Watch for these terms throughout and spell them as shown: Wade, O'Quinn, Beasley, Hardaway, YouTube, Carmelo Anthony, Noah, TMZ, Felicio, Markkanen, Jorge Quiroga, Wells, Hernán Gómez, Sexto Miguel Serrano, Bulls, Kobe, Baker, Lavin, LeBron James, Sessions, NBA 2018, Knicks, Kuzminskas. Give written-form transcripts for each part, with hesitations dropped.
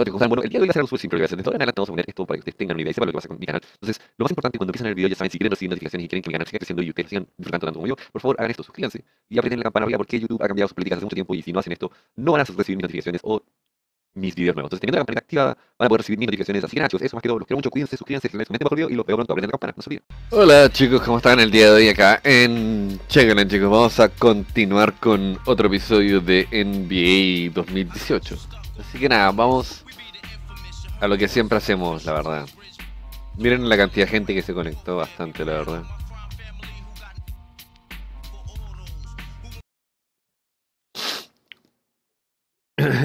otra cosa. Bueno, el día de hoy va a ser algo súper simple que voy a hacer. De todo en adelante vamos a poner esto para que ustedes tengan una idea y sepan lo que pasa con mi canal. Entonces, lo más importante cuando empiezan el video, ya saben, si quieren recibir notificaciones y quieren que mi canal siga creciendo y ustedes sigan disfrutando tanto como yo, por favor hagan esto, suscríbanse y aprieten la campana arriba porque YouTube ha cambiado sus políticas hace mucho tiempo y si no hacen esto, no van a recibir mis notificaciones o mis videos nuevos. Entonces, teniendo la campanita activada, van a poder recibir mis notificaciones. Así que nachos, eso más que todo, los quiero mucho, cuídense, suscríbanse, comenten bajo el video y los veo pronto, aprieten la campana, no se olviden. Hola chicos, ¿cómo están el día de hoy acá en Checkland, chicos? Vamos a continuar con otro episodio de NBA 2018. Así que nada, vamos a lo que siempre hacemos, la verdad. Miren la cantidad de gente que se conectó, bastante, la verdad.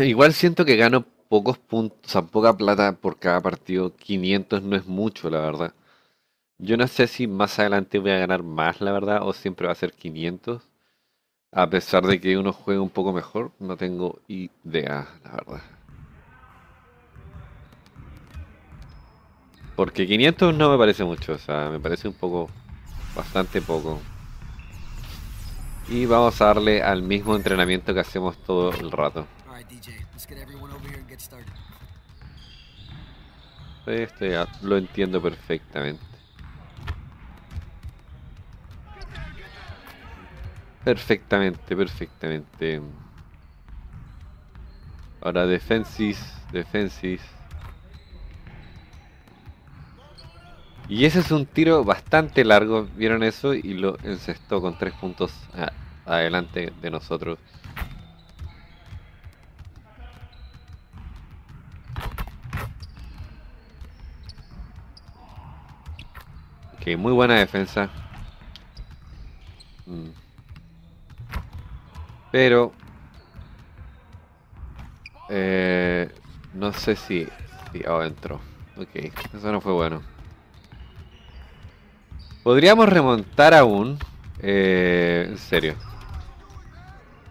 Igual siento que gano pocos puntos, o sea, poca plata por cada partido. 500 no es mucho, la verdad. Yo no sé si más adelante voy a ganar más, la verdad, o siempre va a ser 500. A pesar de que uno juegue un poco mejor, no tengo idea, la verdad. Porque 500 no me parece mucho, o sea, me parece un poco, bastante poco. Y vamos a darle al mismo entrenamiento que hacemos todo el rato. Esto ya lo entiendo perfectamente. Perfectamente. Ahora defensis. Y ese es un tiro bastante largo, vieron eso, y lo encestó con 3 puntos adelante de nosotros. Ok, muy buena defensa. Pero no sé si adentro. Ok, eso no fue bueno. Podríamos remontar aún, en serio.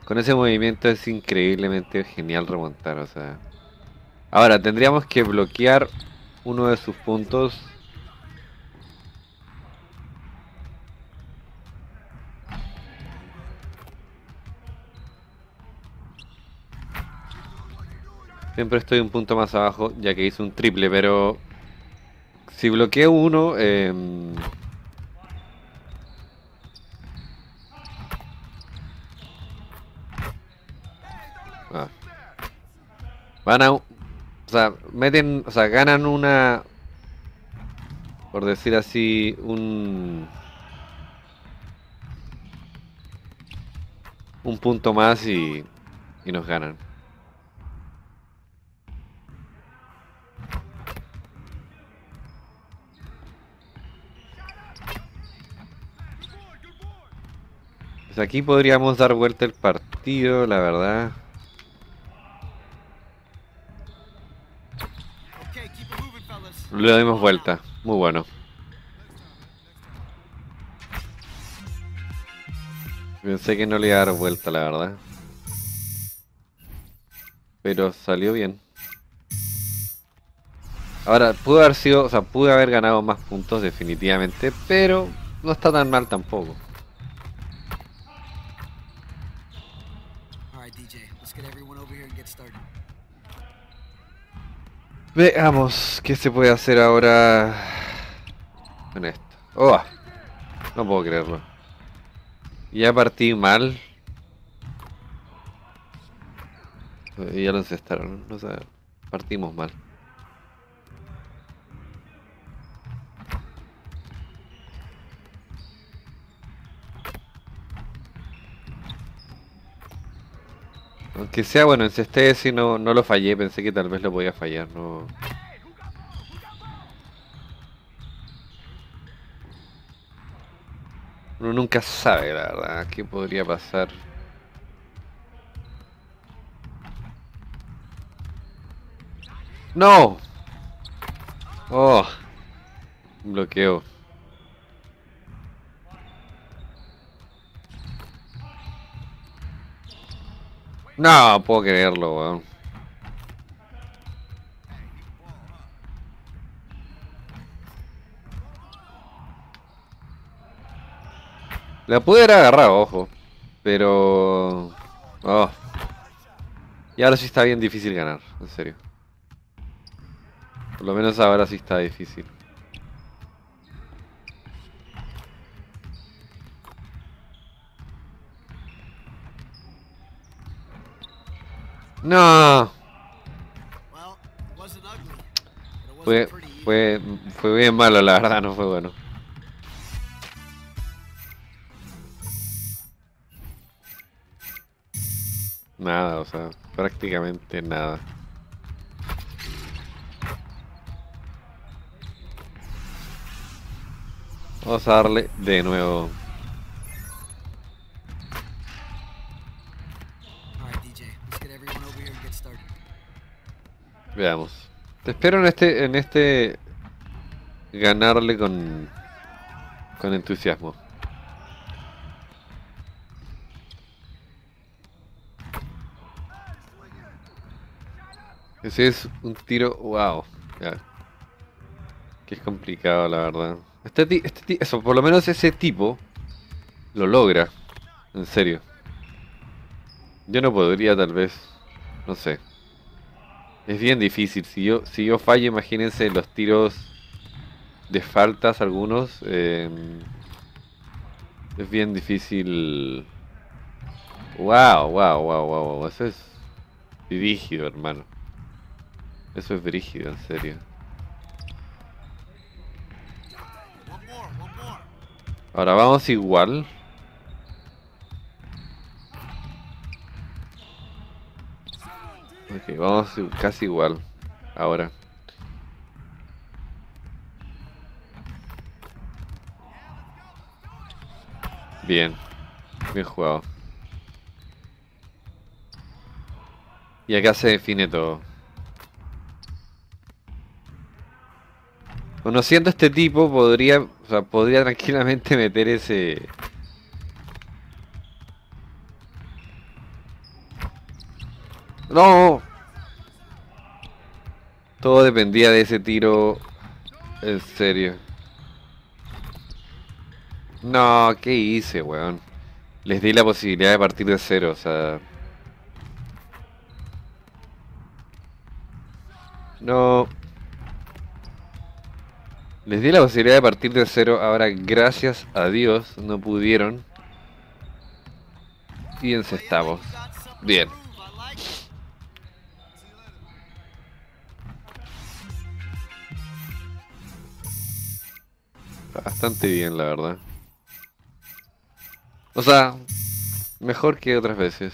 Con ese movimiento es increíblemente genial remontar, o sea. Ahora, tendríamos que bloquear uno de sus puntos. Siempre estoy un punto más abajo, ya que hice un triple, pero si bloqueo uno, van a, o sea, meten, o sea, ganan una, por decir así, un punto más y nos ganan. Pues aquí podríamos dar vuelta el partido, la verdad. Le dimos vuelta, muy bueno. Pensé que no le iba a dar vuelta, la verdad. Pero salió bien. Ahora, pudo haber sido, o sea, pude haber ganado más puntos definitivamente, pero no está tan mal tampoco. Veamos qué se puede hacer ahora con esto. ¡Oh! No puedo creerlo. Ya partí mal. Ya lo encestaron, no sé. Partimos mal. Aunque sea bueno, encesté ese y no lo fallé, pensé que tal vez lo podía fallar, no. Uno nunca sabe, la verdad, qué podría pasar. ¡No! ¡Oh! Bloqueo. No, puedo creerlo, weón. La pude haber agarrado, ojo. Pero... oh. Y ahora sí está bien difícil ganar, en serio. Por lo menos ahora sí está difícil. No. Fue bien malo, la verdad, no fue bueno. Nada, o sea, prácticamente nada. Vamos a darle de nuevo. Veamos. Te espero en este ganarle con entusiasmo. Ese es un tiro, wow. Ya. Que es complicado, la verdad. Eso, por lo menos ese tipo lo logra. En serio. Yo no podría, tal vez. No sé. Es bien difícil. Si yo fallo, imagínense los tiros de faltas algunos. Es bien difícil. Wow. Eso es rígido, hermano. Eso es brígido, en serio. Ahora vamos igual. Ok, vamos casi igual. Ahora. Bien. Bien jugado. Y acá se define todo. Conociendo a este tipo, podría tranquilamente meter ese... ¡No! Todo dependía de ese tiro. En serio. No, ¿qué hice, weón? Les di la posibilidad de partir de cero, o sea... No... Les di la posibilidad de partir de cero, ahora gracias a Dios no pudieron. Y encestamos. Bien. Bastante bien, la verdad. O sea, mejor que otras veces.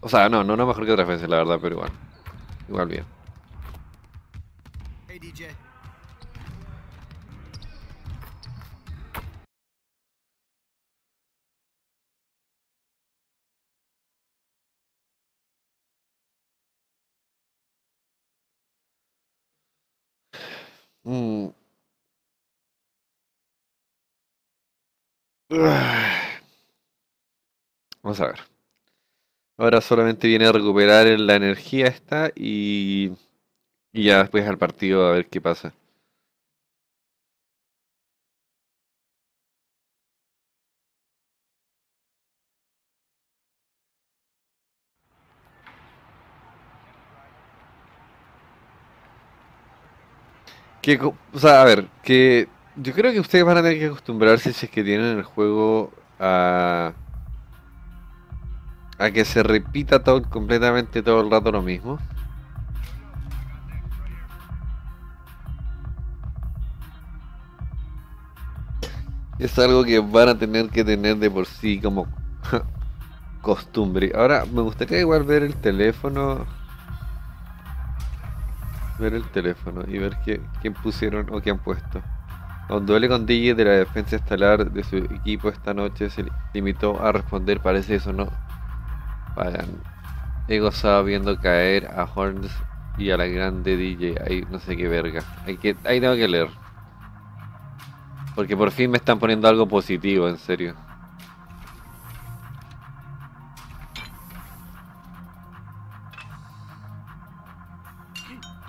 O sea, no mejor que otras veces, la verdad, pero igual. Igual bien. Hey, DJ. Vamos a ver. Ahora solamente viene a recuperar la energía esta y ya después al partido a ver qué pasa. O sea, a ver, que yo creo que ustedes van a tener que acostumbrarse, si es que tienen el juego, a que se repita completamente todo el rato lo mismo. Es algo que van a tener que tener de por sí como costumbre. Ahora, me gustaría igual ver el teléfono. Ver el teléfono y ver quién pusieron o qué han puesto. Don Duele con DJ de la defensa estelar de su equipo esta noche se limitó a responder: parece eso no pagan. He gozado viendo caer a Horns y a la grande DJ. Ahí no sé qué verga. Ahí tengo que leer. Porque por fin me están poniendo algo positivo, en serio.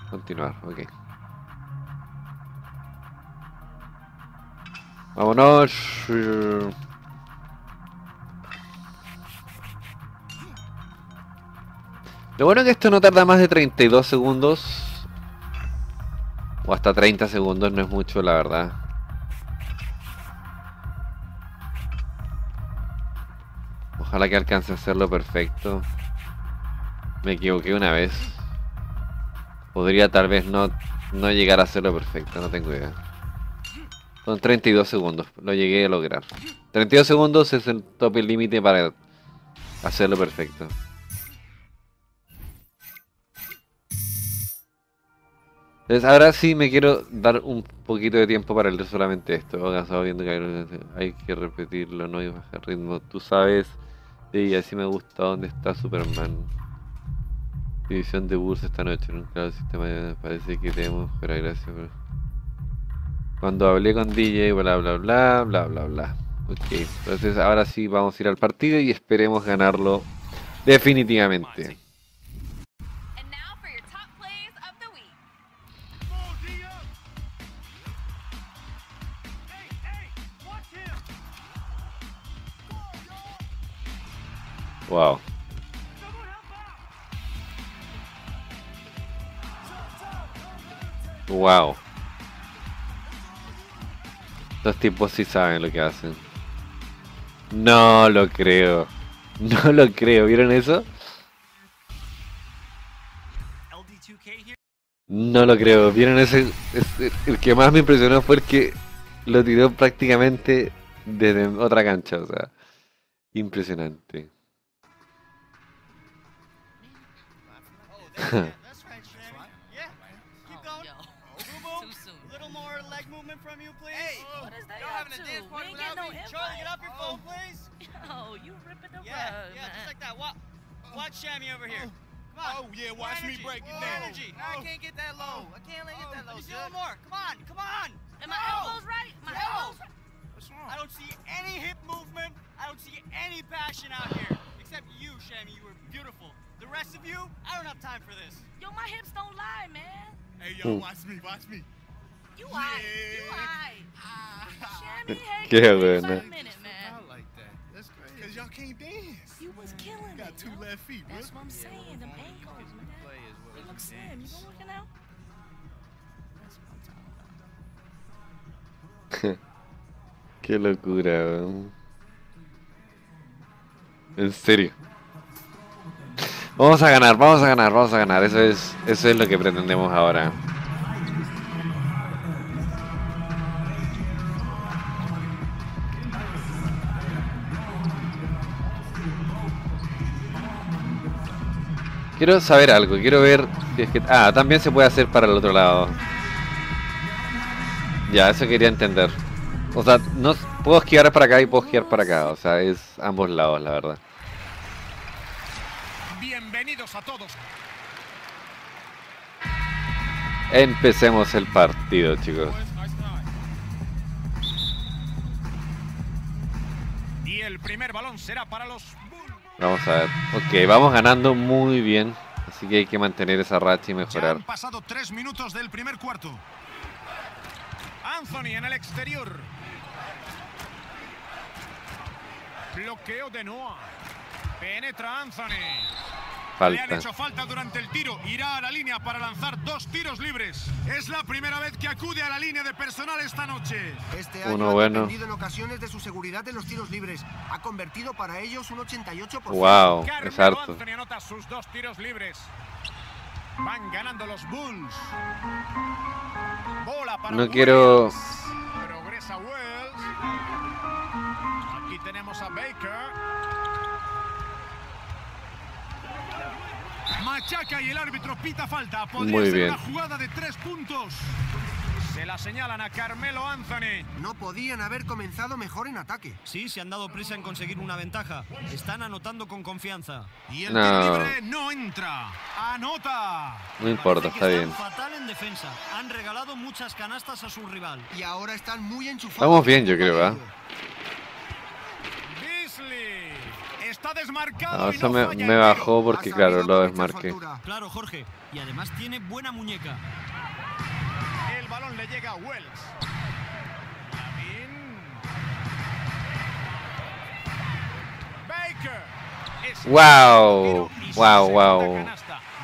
Continuar, ok. Vámonos. Lo bueno es que esto no tarda más de 32 segundos. O hasta 30 segundos no es mucho, la verdad. Ojalá que alcance a hacerlo perfecto. Me equivoqué una vez. Podría tal vez no llegar a hacerlo perfecto, no tengo idea. Son 32 segundos, lo llegué a lograr. 32 segundos es el tope límite para hacerlo perfecto. Entonces ahora sí me quiero dar un poquito de tiempo para leer solamente esto. He cansado viendo que hay que repetirlo, no hay que bajar ritmo. Tú sabes, y así me gusta. ¿Dónde está Superman? División de Bulls esta noche, nunca el sistema de... Parece que tenemos, pero gracias por... Cuando hablé con DJ, bla bla bla bla bla bla. Ok, entonces ahora sí vamos a ir al partido y esperemos ganarlo definitivamente. Wow. Wow. Los tipos sí saben lo que hacen. No lo creo. No lo creo. ¿Vieron eso? No lo creo. ¿Vieron ese? El que más me impresionó fue el que lo tiró prácticamente desde otra cancha. O sea, impresionante. Qué bueno. Qué locura, ¿no? En serio. Vamos a ganar, vamos a ganar, vamos a ganar. Eso es lo que pretendemos ahora. Quiero saber algo, quiero ver si es que... Ah, también se puede hacer para el otro lado. Ya, eso quería entender. O sea, no puedo esquivar para acá y puedo esquivar para acá. O sea, es ambos lados, la verdad. Bienvenidos a todos. Empecemos el partido, chicos. Y el primer balón será para los... Vamos a ver. Ok, vamos ganando muy bien. Así que hay que mantener esa racha y mejorar. Han pasado 3 minutos del primer cuarto. Anthony en el exterior. Bloqueo de Noah. Penetra Anthony. Le han hecho falta durante el tiro. Irá a la línea para lanzar 2 tiros libres. Es la primera vez que acude a la línea de personal esta noche. Este año ha dependido en ocasiones de su seguridad en los tiros libres. Ha convertido para ellos un 88%. Wow, es harto. Anthony anota sus 2 tiros libres. Van ganando los Bulls. Bola para no quiero... Progresa Wells. Aquí tenemos a Baker. Machaca y el árbitro pita falta. Podría muy bien. Ser una jugada de 3 puntos. Se la señalan a Carmelo Anthony. No podían haber comenzado mejor en ataque. Sí, se han dado prisa en conseguir una ventaja. Están anotando con confianza. Y el libre no entra. Anota. No importa, está bien. Fatal en defensa. Han regalado muchas canastas a su rival. Y ahora están muy enchufados. Estamos bien, yo creo, ¿verdad? Está desmarcado. Eso me bajó porque claro, lo desmarqué. Claro, Jorge, y además tiene buena muñeca. El balón le llega a Wells. Lavin. Baker. Wow. Wow, wow.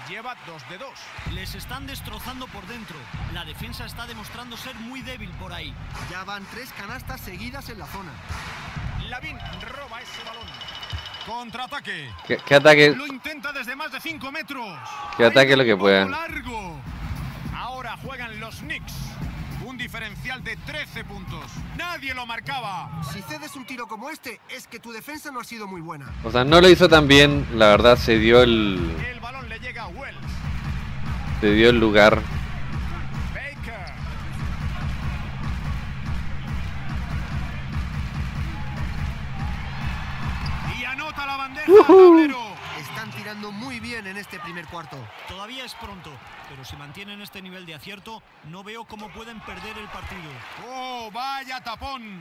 lleva 2 de 2. Les están destrozando por dentro. La defensa está demostrando ser muy débil por ahí. Ya van 3 canastas seguidas en la zona. Lavin roba ese balón. Contraataque. ¿Qué ataque? Lo intenta desde más de 5 metros. Que ataque lo que puedan. Ahora juegan los Knicks. Un diferencial de 13 puntos. Nadie lo marcaba. Si cedes un tiro como este, es que tu defensa no ha sido muy buena. O sea, no lo hizo tan bien, la verdad, se dio el... El balón le llega a Wells. Se dio el lugar. Baker. Y anota la bandeja. Están tirando muy bien en este primer cuarto. Todavía es pronto, pero si mantienen este nivel de acierto, no veo cómo pueden perder el partido. ¡Oh, vaya tapón!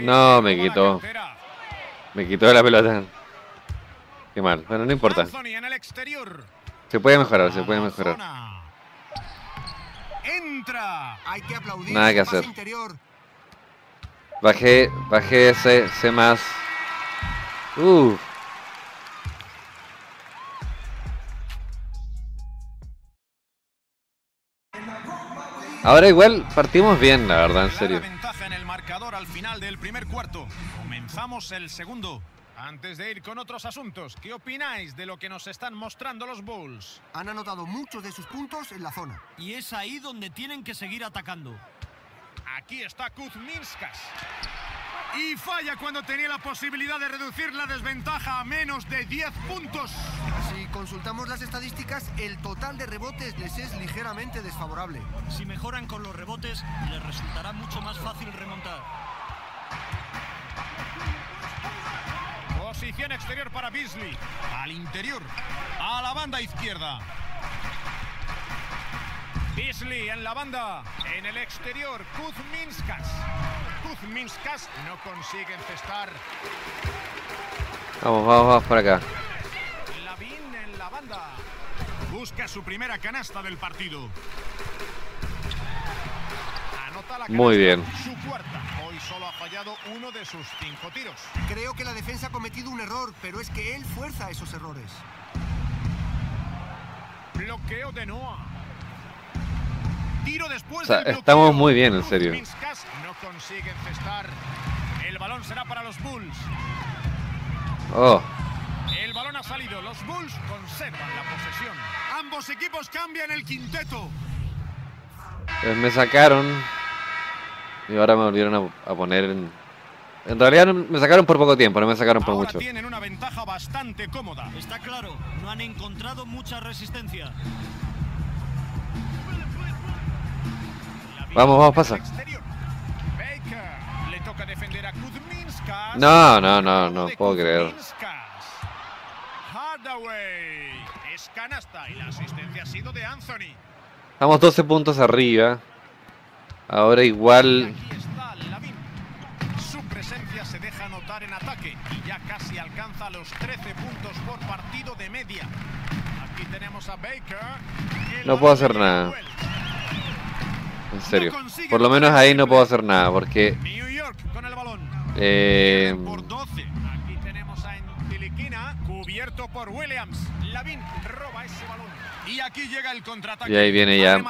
No, me quitó. Me quitó la pelota. Qué mal. Bueno, no importa. Se puede mejorar, se puede mejorar. Entra. Hay que aplaudir. Nada que hacer. Bajé ese más. Ahora igual partimos bien, la verdad, en serio. Ventaja en el marcador al final del primer cuarto. Comenzamos el segundo. Antes de ir con otros asuntos, ¿qué opináis de lo que nos están mostrando los Bulls? Han anotado muchos de sus puntos en la zona. Y es ahí donde tienen que seguir atacando. Aquí está Kuzminskas. Y falla cuando tenía la posibilidad de reducir la desventaja a menos de 10 puntos. Si consultamos las estadísticas, el total de rebotes les es ligeramente desfavorable. Si mejoran con los rebotes, les resultará mucho más fácil remontar. Posición exterior para Beasley. Al interior. A la banda izquierda. Beasley en la banda. En el exterior, Kuzminskas. Kuzminskas no consigue encestar. Vamos, vamos, vamos por acá. Lavin en la banda. Busca su primera canasta del partido. Anota la canasta. Muy bien. Su cuarta. Solo ha fallado uno de sus 5 tiros. Creo que la defensa ha cometido un error, pero es que él fuerza esos errores. Bloqueo de Noah. Tiro después, o sea, estamos muy bien, en serio. No consigue encestar. El balón será para los Bulls. Oh. El balón ha salido. Los Bulls conservan la posesión. Ambos equipos cambian el quinteto. Pues me sacaron. Y ahora me volvieron a poner en... realidad me sacaron por poco tiempo, no me sacaron por mucho. Tienen una ventaja bastante cómoda. Está claro, no han encontrado mucha resistencia. Vamos, vamos, pasa. Baker. Le toca defender a Kuzminskas. No, puedo creer. Hardaway. Es canasta y la asistencia ha sido de Anthony. Estamos 12 puntos arriba. Ahora igual. Aquí está Lavin. Su presencia se deja notar en ataque y ya casi alcanza los 13 puntos por partido de media. Aquí tenemos a Baker. No puedo hacer nada. En serio. Por lo menos ahí no puedo hacer nada porque. New York con el balón. Por 12. Aquí tenemos a Entiliquina cubierto por Williams. Lavin roba ese balón. Y aquí llega el contraataque. Y ahí viene ya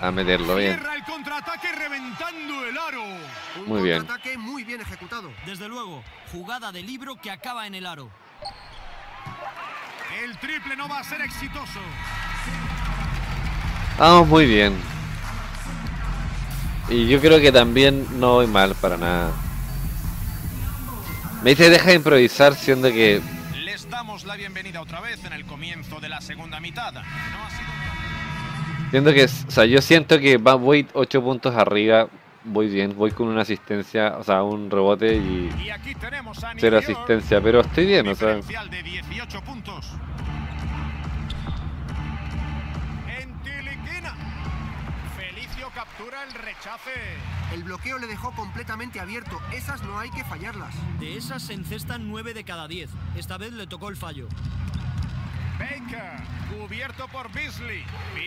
a meterlo bien. El contraataque reventando el aro. Muy bien. Un contraataque muy bien ejecutado. Desde luego, jugada de libro que acaba en el aro. El triple no va a ser exitoso. Vamos muy bien. Y yo creo que también no voy mal para nada. Me dice deja de improvisar siendo que... Damos la bienvenida otra vez en el comienzo de la segunda mitad. No ha sido... Yo siento que voy 8 puntos arriba, voy bien, voy con una asistencia, o sea, un rebote y aquí tenemos a 0 asistencia, pero estoy bien, o sea. De 18 puntos. En Tiliquina. Felicio captura el rechace. El bloqueo le dejó completamente abierto. Esas no hay que fallarlas. De esas se encestan 9 de cada 10. Esta vez le tocó el fallo. Baker, cubierto por Beasley.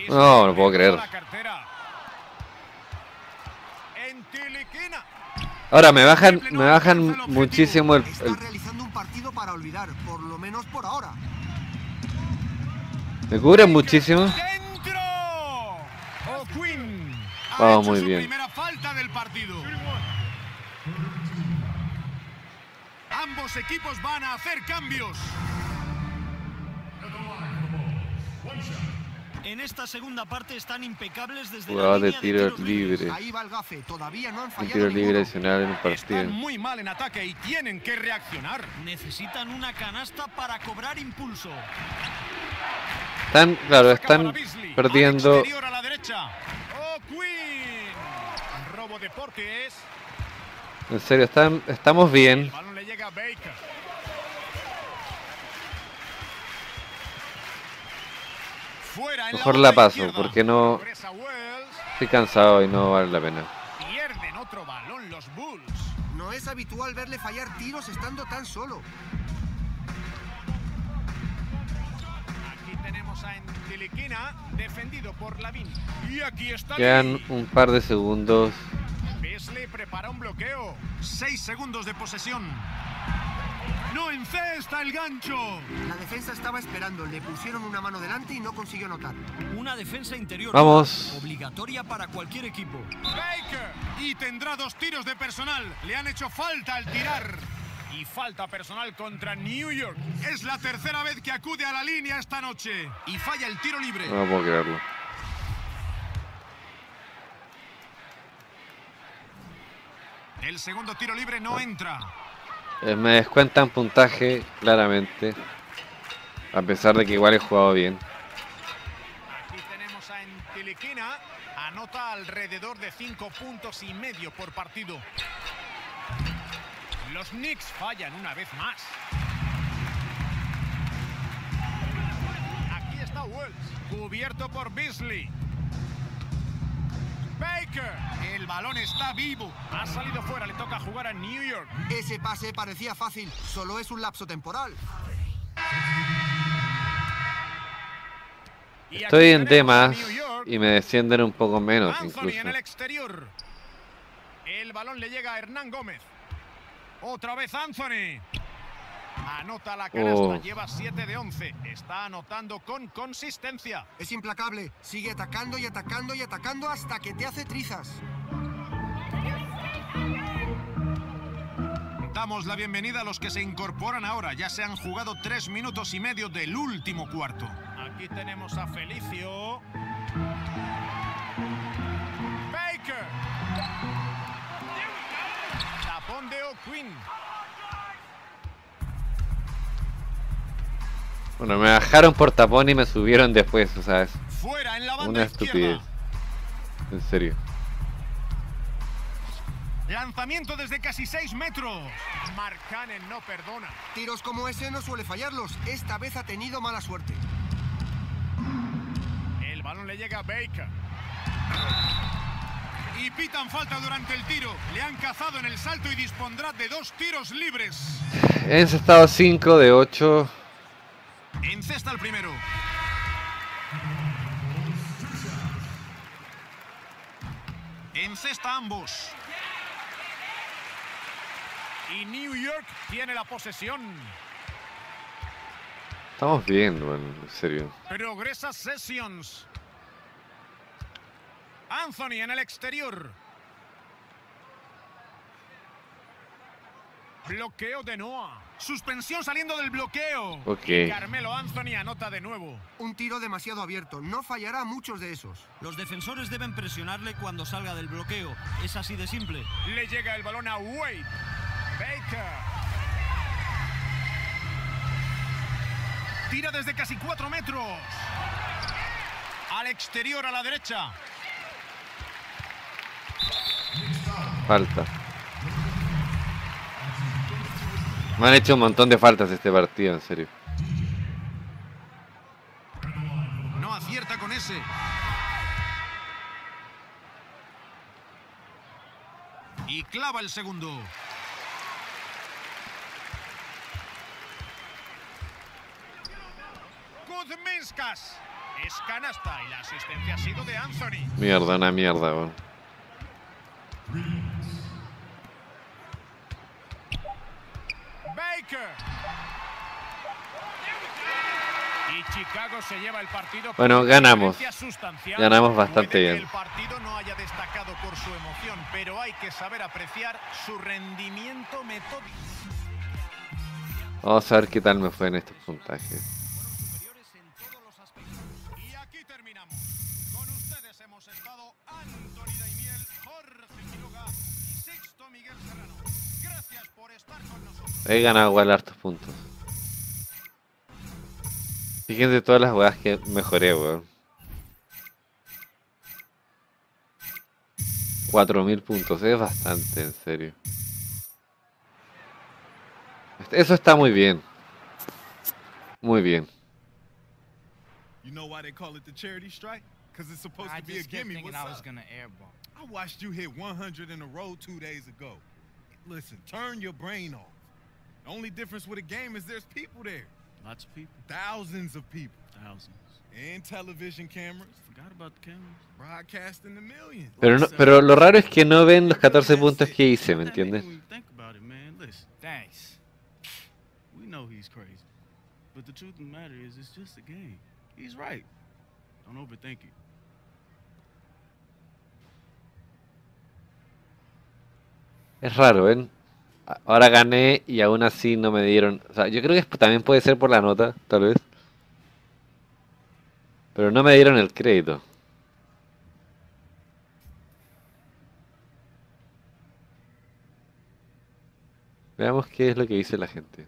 No, no puedo creer. En Tiliquina. Ahora me bajan muchísimo el... Me cubren muchísimo. Vamos, muy bien. Ambos equipos van a hacer cambios. En esta segunda parte están impecables desde la línea de tiros libres. Ahí va el gafe, todavía no han fallado. Un tiro libre adicional en el partido. Están muy mal en ataque y tienen que reaccionar. Necesitan una canasta para cobrar impulso. Están, claro, están perdiendo. A la derecha. Robo de Portes. En serio, estamos bien. El balón le llega a Baker. Mejor la paso, porque no estoy cansado y no vale la pena. Pierden otro balón los Bulls. No es habitual verle fallar tiros estando tan solo. Aquí tenemos a Entiliquina, defendido por Lavin. Y aquí está. Quedan un par de segundos. Beasley prepara un bloqueo. 6 segundos de posesión. No encesta el gancho. La defensa estaba esperando, le pusieron una mano delante y no consiguió anotar. Una defensa interior. Vamos. Obligatoria para cualquier equipo. Baker. Y tendrá 2 tiros de personal. Le han hecho falta al tirar. Y falta personal contra New York. Es la tercera vez que acude a la línea esta noche. Y falla el tiro libre. No puedo creerlo. El segundo tiro libre no entra. Me descuentan puntaje, claramente. A pesar de que igual he jugado bien. Aquí tenemos a Entiliquina. Anota alrededor de 5,5 puntos por partido. Los Knicks fallan una vez más. Aquí está Wells, cubierto por Beasley. Baker, el balón está vivo. Ha salido fuera, le toca jugar a New York. Ese pase parecía fácil, solo es un lapso temporal. Estoy en D más y me descienden un poco menos. Incluso. En el exterior. El balón le llega a Hernán Gómez. Otra vez Anthony. Anota la canasta, lleva 7 de 11. Está anotando con consistencia. Es implacable, sigue atacando y atacando y atacando hasta que te hace trizas. Damos la bienvenida a los que se incorporan ahora. Ya se han jugado 3 minutos y medio del último cuarto. Aquí tenemos a Felicio. Baker. Tapón de O'Quinn. Bueno, me bajaron por tapón y me subieron después, o sea, es una estupidez. En serio. Lanzamiento desde casi 6 metros. Markkanen no perdona. Tiros como ese no suele fallarlos. Esta vez ha tenido mala suerte. El balón le llega a Baker. Y pitan falta durante el tiro. Le han cazado en el salto y dispondrá de 2 tiros libres. He encestado 5 de 8. Encesta el primero. Encesta ambos. Y New York tiene la posesión. Estamos bien, bueno, en serio. Progresa Sessions. Anthony en el exterior. Bloqueo de Noah. Suspensión saliendo del bloqueo. Okay. Carmelo Anthony anota de nuevo. Un tiro demasiado abierto. No fallará muchos de esos. Los defensores deben presionarle cuando salga del bloqueo. Es así de simple. Le llega el balón a Wade. Baker. Tira desde casi 4 metros. Al exterior a la derecha. Falta. Me han hecho un montón de faltas este partido, en serio. No acierta con ese. Y clava el segundo. Kuzminskas. Es canasta y la asistencia ha sido de Anthony. Mierda, una mierda, weón. Baker. Y Chicago se lleva el partido. Bueno, ganamos. Ganamos bastante bien. El partido no haya destacado por su emoción, pero hay que saber apreciar su rendimiento metódico. Vamos a ver qué tal me fue en estos puntajes. Y aquí terminamos. Con ustedes hemos estado Anthony Daimiel, Jorge Quiroga y Sexto Miguel Serrano. Gracias por estar con nosotros. He ganado igual hartos puntos. Fíjense todas las weas que mejoré, weón. 4000 puntos, es bastante, en serio. Eso está muy bien. Muy bien. You know why they call it the charity strike? Cuz it's supposed to be a gimme. I was going to airball. I watched you hit 100 in a row 2 days ago. Listen, turn your brain off. The only difference with a game is there's people there. Lots of people. Thousands of people. Thousands. And television cameras. Forgot about the cameras. Broadcasting the millions. Pero, no, pero lo raro es que no ven los 14 puntos que hice, ¿me entiendes? Think about it, man. Listen. Thanks. We know he's crazy. But the truth of the matter is it's just a game. He's right. Don't overthink it. Es raro, ¿ven? Ahora gané y aún así no me dieron... O sea, yo creo que también puede ser por la nota, tal vez. Pero no me dieron el crédito. Veamos qué es lo que dice la gente.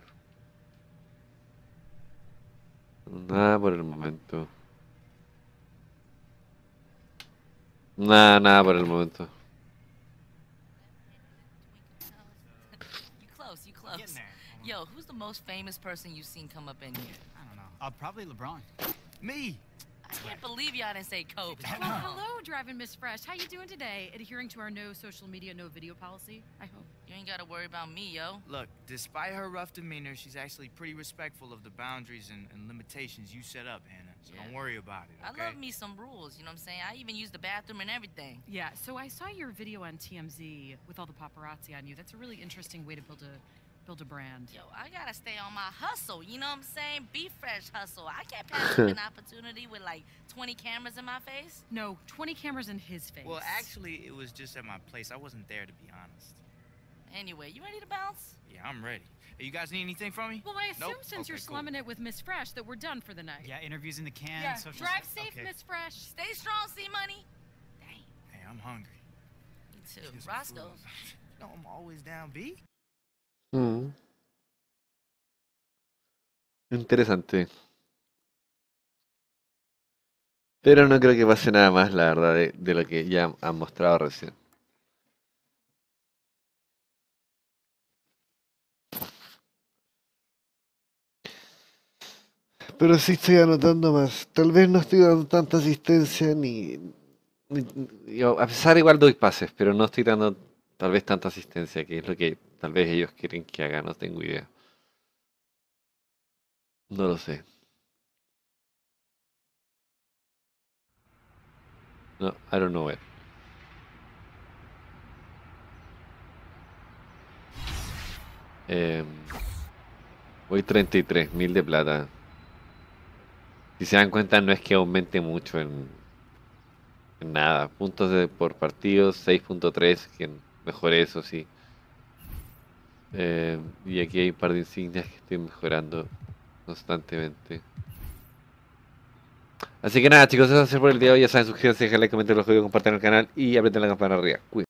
Nada por el momento. Nada por el momento. Yo, who's the most famous person you've seen come up in here? I don't know. Probably LeBron. Me. I can't believe y'all didn't say Kobe. Well, hello, Driving Miss Fresh. How you doing today? Adhering to our no social media, no video policy, I hope. You ain't gotta worry about me, yo. Look, despite her rough demeanor, she's actually pretty respectful of the boundaries and limitations you set up, Hannah. So yeah. Don't worry about it, okay? I love me some rules, you know what I'm saying? I even use the bathroom and everything. Yeah, so I saw your video on TMZ with all the paparazzi on you. That's a really interesting way to build a... build a brand. Yo, I gotta stay on my hustle, you know what I'm saying? Be fresh hustle. I can't pass up an opportunity with like 20 cameras in my face. No, 20 cameras in his face. Well, actually, it was just at my place. I wasn't there, to be honest. Anyway, you ready to bounce? Yeah, I'm ready. Hey, you guys need anything from me? Well, I assume since you're slumming it with Miss Fresh that we're done for the night. Yeah, interviews in the can. Yeah, drive safe, Miss Fresh. Stay strong, C-Money. Dang. Hey, I'm hungry. Me too. Roscoe. No, I'm always down, B. Interesante. Pero no creo que pase nada más, la verdad, de lo que ya han mostrado recién. Pero sí estoy anotando más. Tal vez no estoy dando tanta asistencia ni a pesar igual doy pases, pero no estoy dando tal vez tanta asistencia, que es lo que tal vez ellos quieren que haga, no tengo idea. No lo sé. No, I don't know it. Voy 33.000 de plata. Si se dan cuenta, no es que aumente mucho en nada. Puntos por partido, 6.3, que mejoré eso sí. Y aquí hay un par de insignias que estoy mejorando constantemente. Así que nada, chicos, eso es por el día de hoy. Ya saben, suscríbanse, déjenle, comenten los videos, compartan el canal y aprieten la campana arriba. Cuídense.